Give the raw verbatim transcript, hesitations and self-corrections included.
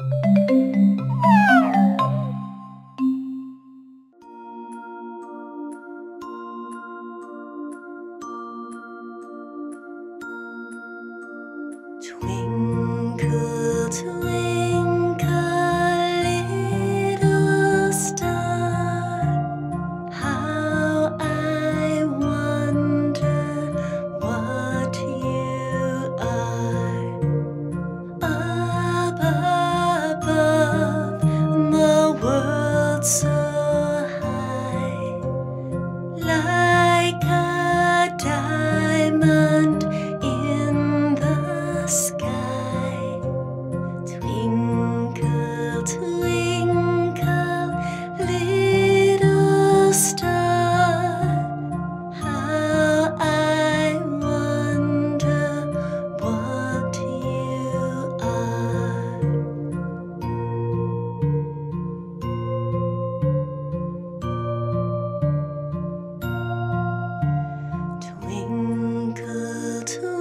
Twinkle, twinkle, little star, how I wonder what you are. Up above, the world so high, like a diamond in the sky. Twinkle, twinkle.